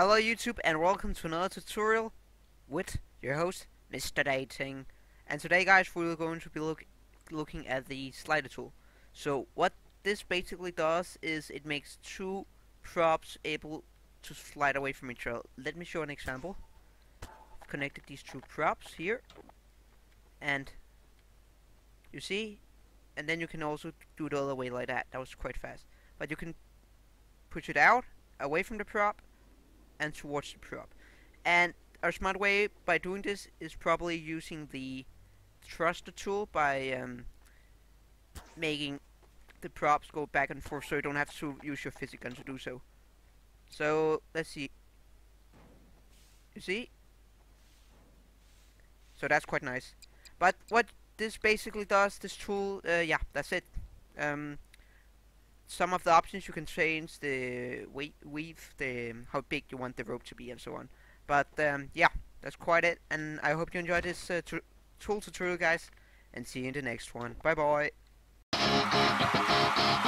Hello YouTube and welcome to another tutorial with your host Mr. Dating. And today guys we're going to be looking at the slider tool. So what this basically does is it makes two props able to slide away from each other. Let me show an example. I've connected these two props here and you see, and then you can also do it all the other way like that. That was quite fast. But you can push it out away from the prop and towards the prop. And our smart way by doing this is probably using the thruster tool by making the props go back and forth so you don't have to use your physics gun to do so. So let's see. You see? So that's quite nice. But what this basically does, this tool, yeah, that's it. Some of the options you can change the weave, the how big you want the rope to be and so on. But yeah, that's quite it, and I hope you enjoyed this tool tutorial guys, and see you in the next one. Bye bye.